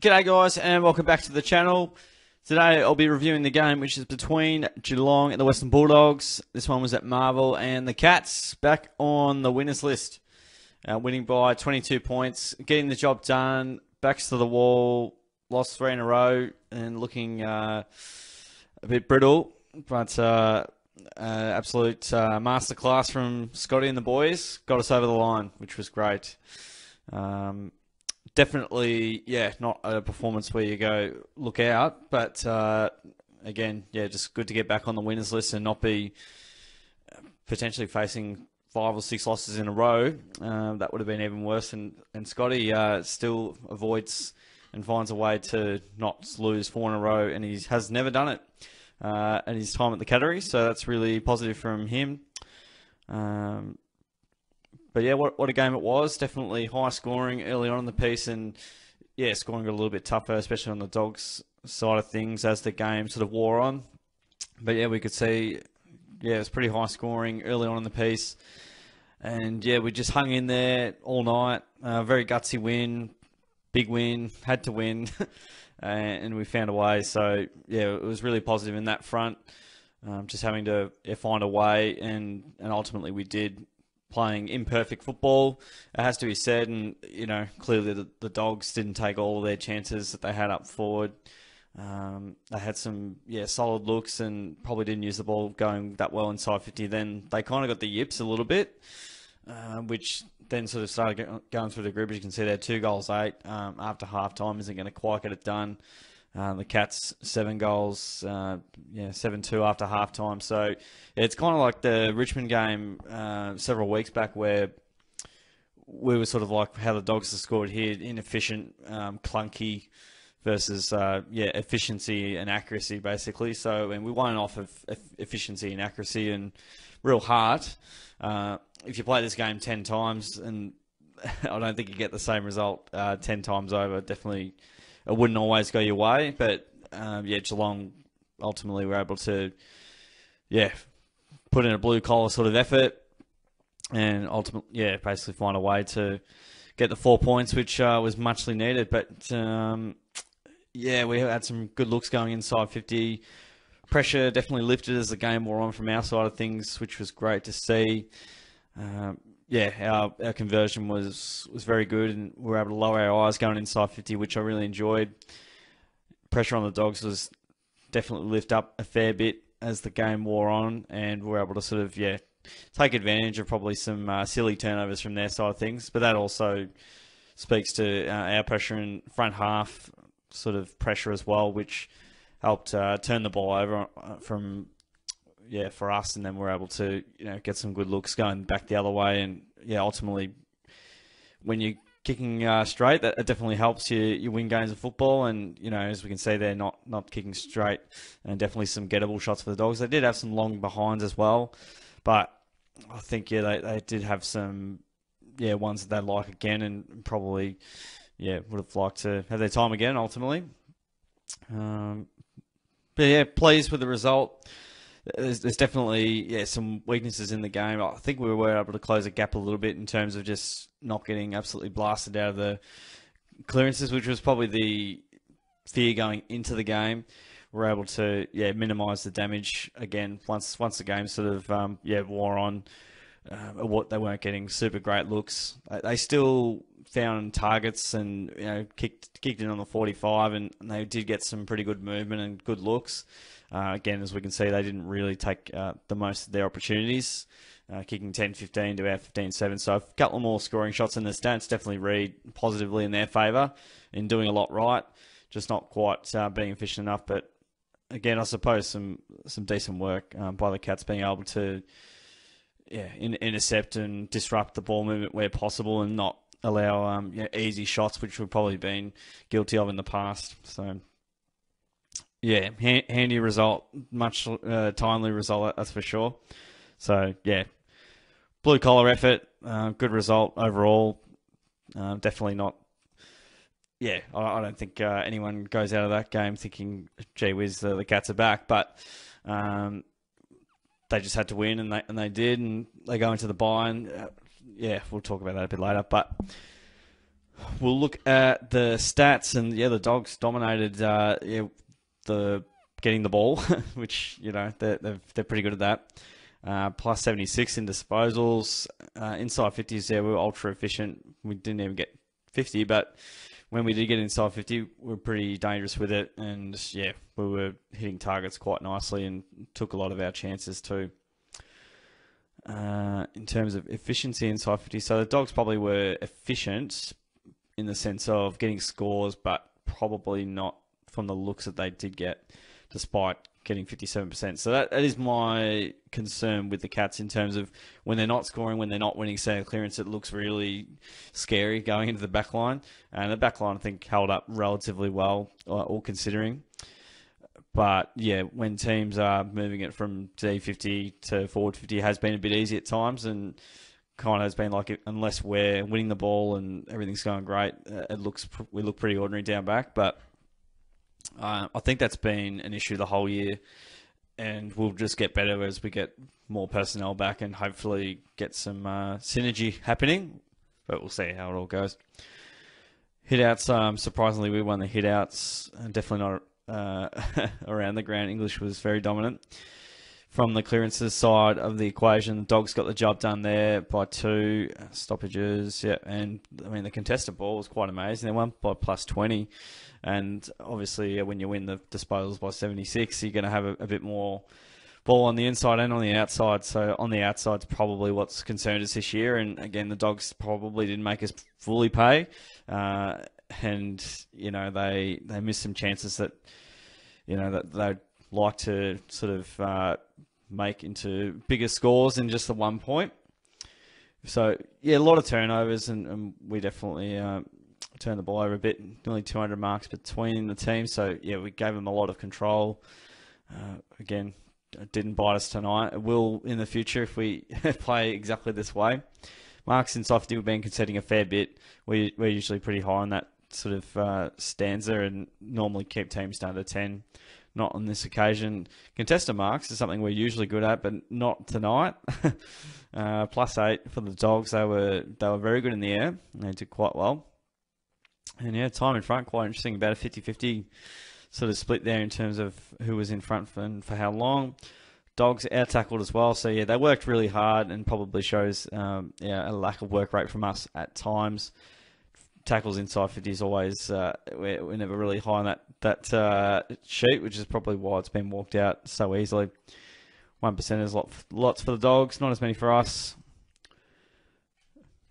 G'day guys and welcome back to the channel. Today I'll be reviewing the game which is between Geelong and the Western Bulldogs. This one was at Marvel and the Cats back on the winners list. Winning by 22 points, getting the job done, backs to the wall, lost three in a row and looking a bit brittle, but absolute masterclass from Scotty and the boys. Got us over the line, which was great. Definitely, yeah, not a performance where you go, look out. But, again, yeah, just good to get back on the winners list and not be potentially facing 5 or 6 losses in a row. That would have been even worse. And Scotty still avoids and finds a way to not lose 4 in a row, and he has never done it in his time at the Cattery. So that's really positive from him. But yeah, what a game it was. Definitely high scoring early on in the piece, and yeah, scoring got a little bit tougher, especially on the Dogs side of things as the game sort of wore on. But yeah, we could see, yeah, it was pretty high scoring early on in the piece, and yeah, we just hung in there all night. Very gutsy win, big win, had to win, and we found a way. So yeah, it was really positive in that front. Just having to find a way, and ultimately we did. Playing imperfect football, it has to be said, and you know clearly the Dogs didn't take all of their chances that they had up forward. They had some solid looks and probably didn't use the ball going that well inside 50. Then they kind of got the yips a little bit, which then sort of started going through the group. As you can see there, 2 goals 8 after half time isn't going to quite get it done. The Cats 7 goals, 7-2 after half time. So it's kind of like the Richmond game several weeks back, where we were sort of like how the Dogs have scored here: inefficient, clunky, versus efficiency and accuracy basically. So and we won off of efficiency and accuracy and real heart. If you play this game 10 times, and I don't think you get the same result 10 times over. Definitely. It wouldn't always go your way, but Geelong ultimately were able to, put in a blue collar sort of effort, and ultimately, basically find a way to get the 4 points, which was muchly needed. But we had some good looks going inside 50. Pressure definitely lifted as the game wore on from our side of things, which was great to see. Our conversion was very good, and we were able to lower our eyes going inside 50, which I really enjoyed. Pressure on the Dogs was definitely lift up a fair bit as the game wore on, and we were able to sort of, take advantage of probably some silly turnovers from their side of things. But that also speaks to our pressure in front half sort of pressure as well, which helped turn the ball over from... for us, and then we're able to get some good looks going back the other way, and ultimately when you're kicking straight, that definitely helps you win games of football. And as we can see, they're not kicking straight, and definitely some gettable shots for the Dogs. They did have some long behinds as well, but I think they did have some ones that they like again, and probably would have liked to have their time again ultimately. But yeah, pleased with the result. There's definitely some weaknesses in the game. I think we were able to close a gap a little bit in terms of just not getting absolutely blasted out of the clearances, which was probably the fear going into the game. We were able to minimise the damage again once the game sort of wore on. They weren't getting super great looks. They still found targets and kicked in on the 45, and they did get some pretty good movement and good looks. Again, as we can see, they didn't really take the most of their opportunities, kicking 10-15 to our 15-7. So a couple more scoring shots, and the stats definitely read positively in their favour in doing a lot right, just not quite being efficient enough. But again, I suppose some decent work by the Cats being able to intercept and disrupt the ball movement where possible, and not allow easy shots, which we've probably been guilty of in the past. So handy result, much timely result, that's for sure. So blue collar effort, good result overall. Definitely not. I don't think anyone goes out of that game thinking, "Gee whiz, the Cats are back," but. They just had to win, and they did, and they go into the bye, and we'll talk about that a bit later. But We'll look at the stats, and yeah, the Dogs dominated the getting the ball, which, you know, they're pretty good at that. Plus 76 in disposals, inside 50s there, we were ultra efficient. We didn't even get 50, but when we did get inside 50, we were pretty dangerous with it. And yeah, we were hitting targets quite nicely and took a lot of our chances too. In terms of efficiency inside 50, so the Dogs probably were efficient in the sense of getting scores, but probably not from the looks that they did get, despite getting 57%. So that is my concern with the Cats in terms of when they're not scoring, when they're not winning center clearance, it looks really scary going into the back line. And the back line, I think, held up relatively well, all considering. But yeah, when teams are moving it from D50 to forward 50, it has been a bit easy at times, and kind of has been like, unless we're winning the ball and everything's going great, we look pretty ordinary down back. But I think that's been an issue the whole year, and we'll just get better as we get more personnel back and hopefully get some synergy happening. But we'll see how it all goes. Hitouts, surprisingly, we won the hitouts. Definitely not around the ground. English was very dominant. From the clearances side of the equation, the Dogs got the job done there by 2 stoppages. Yeah, and I mean, the contested ball was quite amazing. They won by plus 20. And obviously, when you win the disposals by 76, you're going to have a bit more ball on the inside and on the outside. So on the outside's probably what's concerned us this year. And again, the Dogs probably didn't make us fully pay. And, you know, they missed some chances that, you know, that they'd like to sort of make into bigger scores than just the 1 point. So, yeah, a lot of turnovers, and we definitely turned the ball over a bit, nearly 200 marks between the teams. So, yeah, we gave them a lot of control. Again, it didn't bite us tonight. It will in the future if we play exactly this way. Marks and Softy, we've been conceding a fair bit. We're usually pretty high on that sort of stanza and normally keep teams down to 10. Not on this occasion. Contested marks is something we're usually good at, but not tonight. Plus 8 for the Dogs. They were very good in the air. They did quite well. And yeah, time in front, quite interesting. About a 50-50 sort of split there in terms of who was in front for how long. Dogs out-tackled as well. So yeah, they worked really hard, and probably shows a lack of work rate from us at times. Tackles inside 50 is always, we're never really high on that sheet, which is probably why it's been walked out so easily. 1% is lots for the Dogs, not as many for us.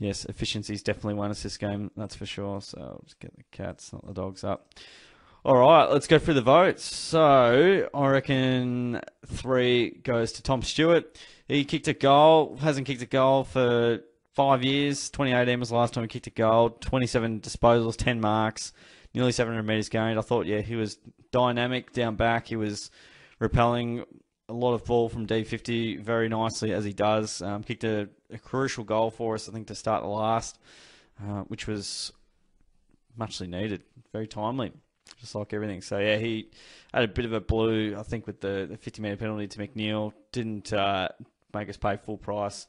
Yes, efficiency's definitely won us this game, that's for sure. So I'll just get the Cats, not the Dogs up. All right, let's go through the votes. So I reckon 3 goes to Tom Stewart. He kicked a goal, hasn't kicked a goal for 5 years. 2018 was the last time he kicked a goal. 27 disposals, 10 marks, nearly 700 metres gained. I thought, yeah, he was dynamic down back. He was repelling a lot of ball from D50 very nicely, as he does. Kicked a crucial goal for us, I think, to start the last, which was muchly needed, very timely, just like everything. So, yeah, he had a bit of a blue, I think, with the 50-metre penalty to McNeil. Didn't make us pay full price.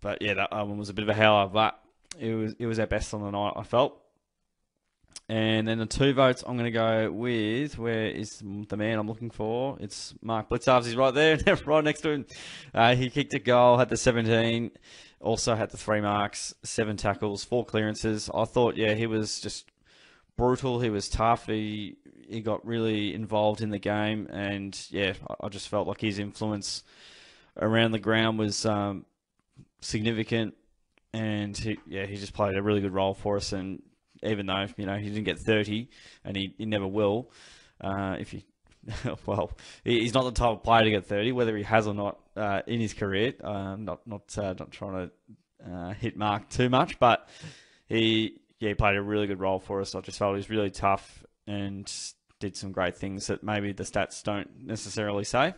But yeah, that one was a bit of a howler, but it was our best on the night, I felt. And then the 2 votes I'm going to go with, where is the man I'm looking for? It's Mark Blitzhaus. He's right there, right next to him. He kicked a goal, had the 17, also had the 3 marks, 7 tackles, 4 clearances. I thought, yeah, he was just brutal. He was tough. He got really involved in the game. And yeah, I just felt like his influence around the ground was significant, and he just played a really good role for us. And even though, you know, he didn't get 30, and he never will, he's not the type of player to get 30, whether he has or not in his career. Not trying to hit Mark too much, but he played a really good role for us. I just felt he was really tough and did some great things that maybe the stats don't necessarily say.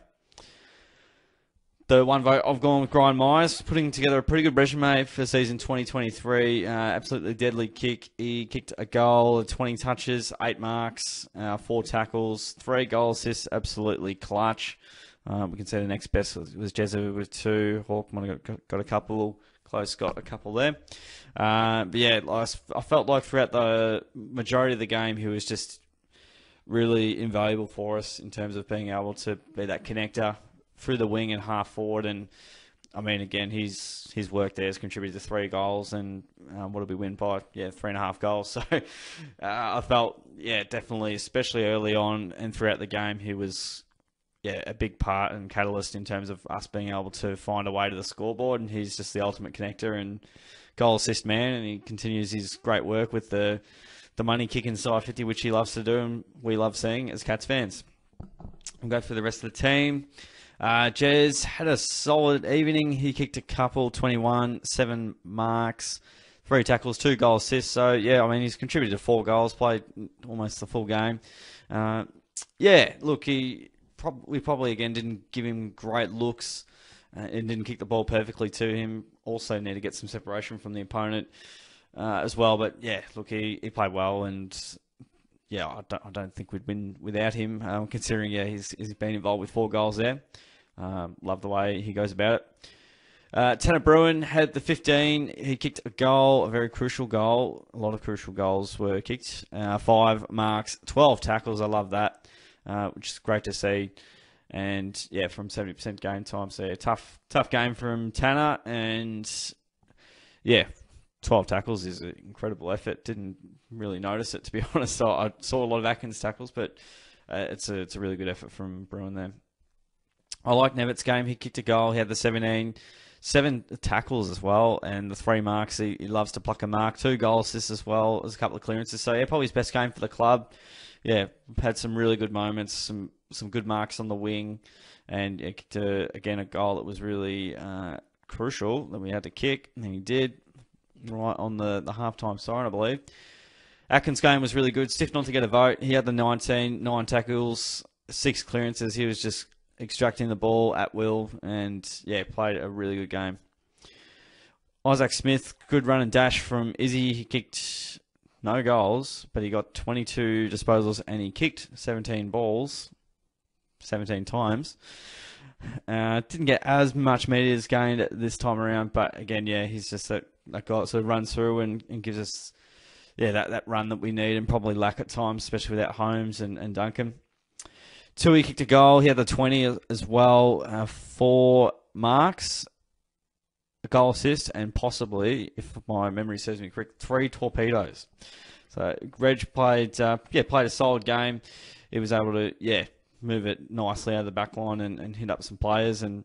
The 1 vote I've gone with Ryan Myers, putting together a pretty good resume for season 2023. Absolutely deadly kick. He kicked a goal, 20 touches, 8 marks, 4 tackles, 3 goal assists. Absolutely clutch. We can say the next best was Jesse with 2. Hawkman got a couple. Close got a couple there. But yeah, I felt like throughout the majority of the game, he was just really invaluable for us in terms of being able to be that connector through the wing and half forward. And I mean, again, his work there has contributed to 3 goals and what did we win by? Yeah, 3.5 goals. So I felt, yeah, definitely, especially early on and throughout the game, he was, yeah, a big part and catalyst in terms of us being able to find a way to the scoreboard. And he's just the ultimate connector and goal assist man. And he continues his great work with the money kick inside 50, which he loves to do and we love seeing as Cats fans. We'll go for the rest of the team. Jez had a solid evening. He kicked a couple, 21, 7 marks, 3 tackles, 2 goal assists. So, yeah, I mean, he's contributed to 4 goals, played almost the full game. Yeah, look, we probably, again, didn't give him great looks and didn't kick the ball perfectly to him. Also need to get some separation from the opponent as well. But, yeah, look, he played well and... yeah, I don't think we'd win without him, considering, yeah, he's been involved with 4 goals there. Love the way he goes about it. Tanner Bruin had the 15. He kicked a goal, a very crucial goal. A lot of crucial goals were kicked. 5 marks, 12 tackles. I love that, which is great to see. And, yeah, from 70% game time. So, a tough game from Tanner. And, yeah, 12 tackles is an incredible effort. Didn't really notice it, to be honest. So I saw a lot of Atkins tackles, but it's a really good effort from Bruin there. I like Nevitt's game. He kicked a goal. He had the 17, 7 tackles as well, and the 3 marks. He loves to pluck a mark. 2 goal assists as well as a couple of clearances. So, yeah, probably his best game for the club. Yeah, had some really good moments, some good marks on the wing, and yeah, kicked, again, a goal that was really crucial that we had to kick, and he did. Right on the halftime siren, I believe. Atkins' game was really good. Stiff not to get a vote. He had the 19, 9 tackles, 6 clearances. He was just extracting the ball at will and, yeah, played a really good game. Isaac Smith, good run and dash from Izzy. He kicked no goals, but he got 22 disposals and he kicked 17 balls 17 times. Didn't get as much metres gained this time around, but again, yeah, he's just that guy that sort of runs through and gives us, yeah, that run that we need and probably lack at times, especially without Holmes and Duncan. Tui kicked a goal. He had the 20 as well, 4 marks, a goal assist, and possibly, if my memory serves me correct, 3 torpedoes. So Reg played a solid game. He was able to, yeah, move it nicely out of the back line and hit up some players, and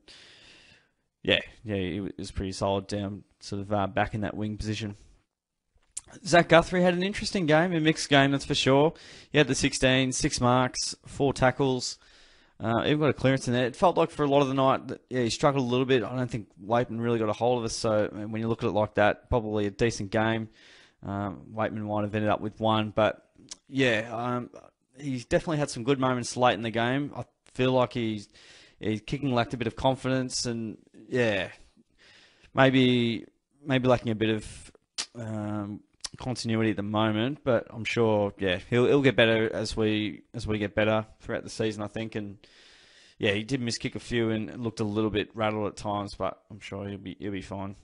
yeah, it was pretty solid down sort of back in that wing position. Zach Guthrie had an interesting game, a mixed game, that's for sure. He had the 16, 6 marks, 4 tackles, even got a clearance in there. It felt like for a lot of the night that, yeah, he struggled a little bit. I don't think Waitman really got a hold of us, so I mean, when you look at it like that, probably a decent game. Waitman might have ended up with 1, but yeah, he's definitely had some good moments late in the game. I feel like he's kicking lacked a bit of confidence, and yeah, maybe lacking a bit of continuity at the moment. But I'm sure, yeah, he'll get better as we get better throughout the season, I think. And yeah, he did miss kick a few and looked a little bit rattled at times, but I'm sure he'll be fine.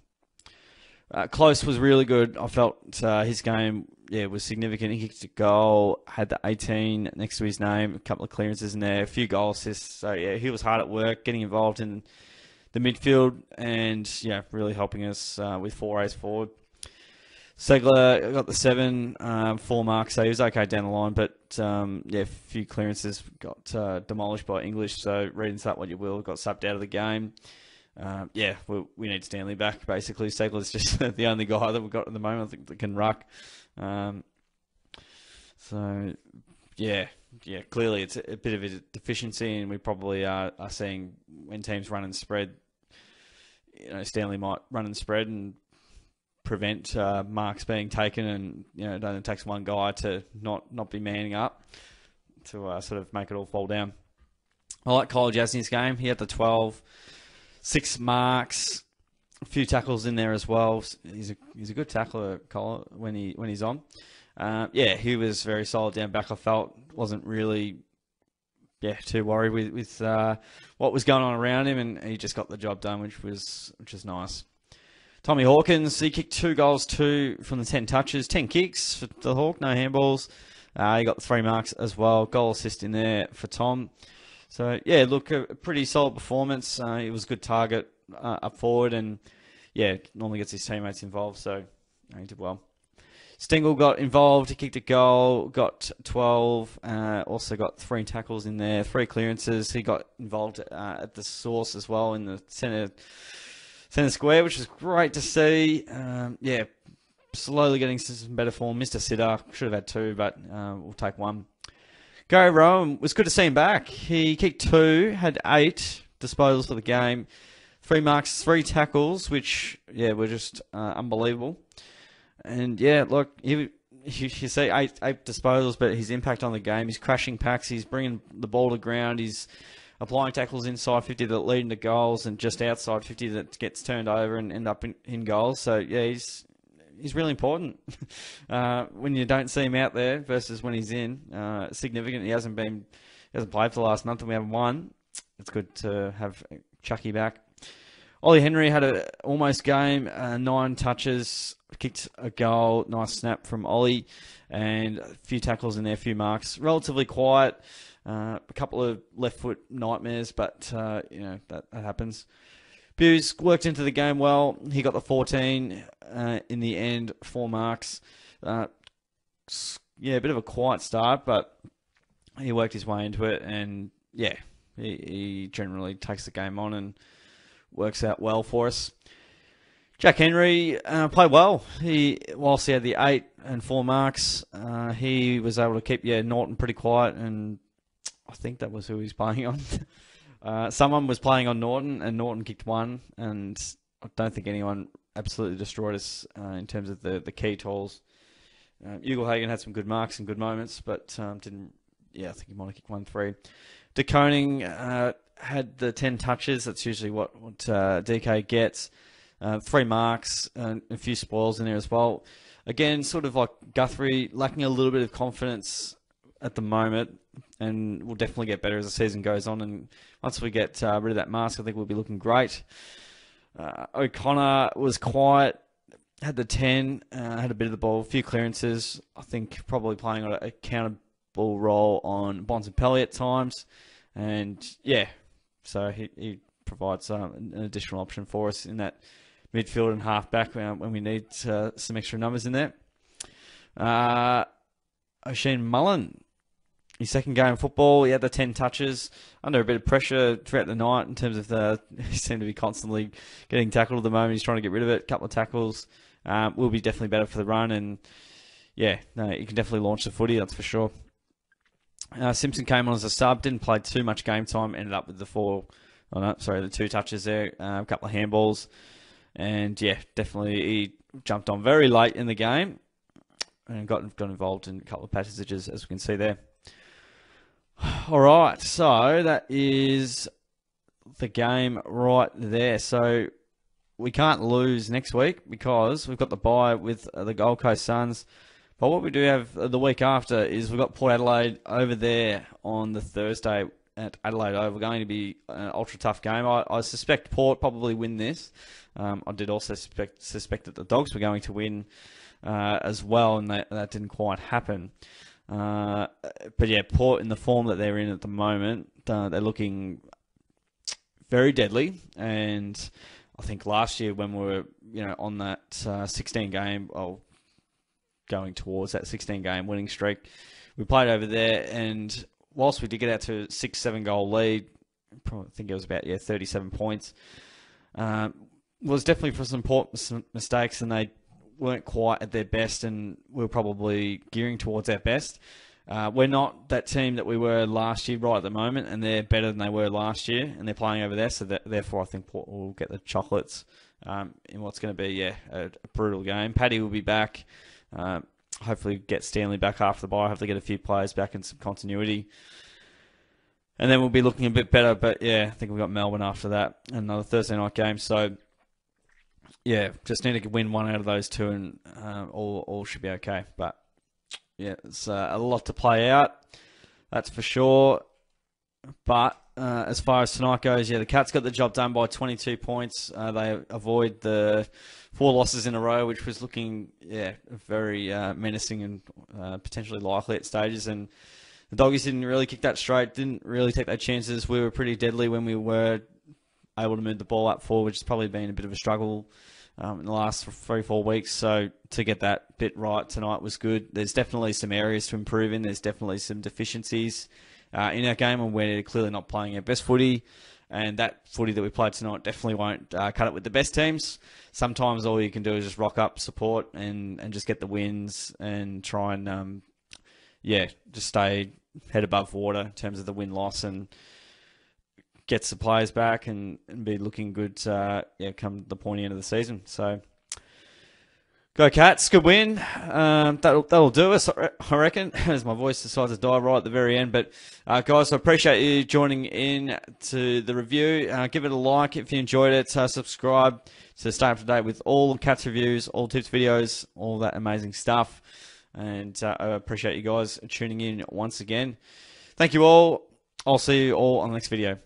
Close was really good. I felt his game, yeah, was significant. He kicked a goal, had the 18 next to his name, a couple of clearances in there, a few goal assists. So, yeah, he was hard at work, getting involved in the midfield and, yeah, really helping us with forays forward. Segler got the 7, 4 marks, so he was okay down the line, but, yeah, a few clearances got demolished by English, so read into that what you will, got subbed out of the game. Yeah, we need Stanley back, basically. Segler's just the only guy that we've got at the moment, I think, that can ruck. So, yeah, clearly it's a bit of a deficiency, and we probably are seeing when teams run and spread, you know, Stanley might run and spread and prevent marks being taken, and, you know, it only takes one guy to not be manning up to sort of make it all fall down. I like Kyle Jasny's game. He had the 12... 6 marks, a few tackles in there as well. He's a good tackler, Cole, when he's on. Yeah, he was very solid down back, I felt. Wasn't really, yeah, too worried with what was going on around him, and he just got the job done, which was nice. Tommy Hawkins, he kicked 2 goals, 2 from the 10 touches, 10 kicks for the Hawk, no handballs. He got 3 marks as well, goal assist in there for Tom. So, yeah, look, a pretty solid performance. It was a good target up forward and, yeah, normally gets his teammates involved, so he did well. Stengel got involved, he kicked a goal, got 12, also got 3 tackles in there, 3 clearances. He got involved at the source as well in the centre square, which was great to see. Yeah, slowly getting some better form. Mr. Sitter should have had 2, but we'll take 1. Gary Rowan, it was good to see him back. He kicked 2, had 8 disposals for the game, 3 marks, 3 tackles, which, yeah, were just unbelievable. And, yeah, look, you see 8 disposals, but his impact on the game, he's crashing packs, he's bringing the ball to ground, he's applying tackles inside 50 that lead into goals and just outside 50 that gets turned over and end up in goals. So, yeah, he's really important when you don't see him out there versus when he's in. Significant. He hasn't played for the last month and we haven't won. It's good to have Chucky back. Ollie Henry had an almost game, 9 touches, kicked a goal, nice snap from Ollie, and a few tackles in there, a few marks. Relatively quiet. A couple of left foot nightmares, but you know that happens. Buzek worked into the game well. He got the 14 in the end, 4 marks. Yeah, a bit of a quiet start, but he worked his way into it, and yeah, he generally takes the game on and works out well for us. Jack Henry played well. Whilst he had the 8 and 4 marks, he was able to keep Norton pretty quiet and. I think that was who he was playing on. Someone was playing on Norton, and Norton kicked 1, and I don't think anyone absolutely destroyed us in terms of the key tools. Ugal Hagen had some good marks and good moments, but didn't. Yeah, I think he might have kicked 1-3. De Koning had the 10 touches. That's usually what DK gets. 3 marks and a few spoils in there as well. Again, sort of like Guthrie, lacking a little bit of confidence at the moment, and we'll definitely get better as the season goes on. And once we get rid of that mask, I think we'll be looking great. O'Connor was quiet, had the 10, had a bit of the ball, a few clearances. I think probably playing on an accountable role on Bonds and Pelly at times. And, yeah, so he provides an additional option for us in that midfield and half-back when we need some extra numbers in there. O'Sheen Mullen, his second game in football, he had the 10 touches, under a bit of pressure throughout the night in terms of he seemed to be constantly getting tackled at the moment. He's trying to get rid of it, a couple of tackles. We'll be definitely better for the run, and yeah, no, you can definitely launch the footy, that's for sure. Simpson came on as a sub, didn't play too much game time, ended up with the 2 touches there, a couple of handballs, and yeah, definitely he jumped on very late in the game and got involved in a couple of passages, as we can see there. All right, so that is the game right there. So we can't lose next week because we've got the bye with the Gold Coast Suns. But what we do have the week after is we've got Port Adelaide over there on the Thursday at Adelaide Oval. Going to be an ultra-tough game. I suspect Port probably win this. I did also suspect that the Dogs were going to win as well, and that didn't quite happen. But yeah, Port in the form that they're in at the moment, they're looking very deadly. And I think last year when we were, on that 16-game, going towards that 16-game winning streak, we played over there, and whilst we did get out to a 6-7 goal lead, I think it was about 37 points. Was definitely for some Port mistakes, and they weren't quite at their best, and we were probably gearing towards our best. We're not that team that we were last year right at the moment, and they're better than they were last year, and they're playing over there, so therefore I think Port will get the chocolates in what's going to be a brutal game. Paddy will be back, hopefully get Stanley back after the bye, hopefully get a few players back and some continuity. And then we'll be looking a bit better, but yeah, I think we've got Melbourne after that, another Thursday night game, so yeah, just need to win 1 out of those 2, and all should be okay. But yeah, it's a lot to play out, that's for sure. But as far as tonight goes, yeah, the Cats got the job done by 22 points. They avoid the 4 losses in a row, which was looking, very menacing and potentially likely at stages. And the Doggies didn't really kick that straight, didn't really take their chances. We were pretty deadly when we were able to move the ball up forward, which has probably been a bit of a struggle in the last 3-4 weeks. So to get that bit right tonight was good. There's definitely some areas to improve in. There's definitely some deficiencies in our game, and we're clearly not playing our best footy. And that footy that we played tonight definitely won't cut it with the best teams. Sometimes all you can do is just rock up, support, and just get the wins and try and, just stay head above water in terms of the win-loss and gets the players back and be looking good come the pointy end of the season. So go Cats, good win. That'll do us, I reckon, as my voice decides to die right at the very end. But guys, I appreciate you joining in to the review. Give it a like if you enjoyed it. Subscribe to stay up to date with all Cats reviews, all tips videos, all that amazing stuff. And I appreciate you guys tuning in once again. Thank you all. I'll see you all on the next video.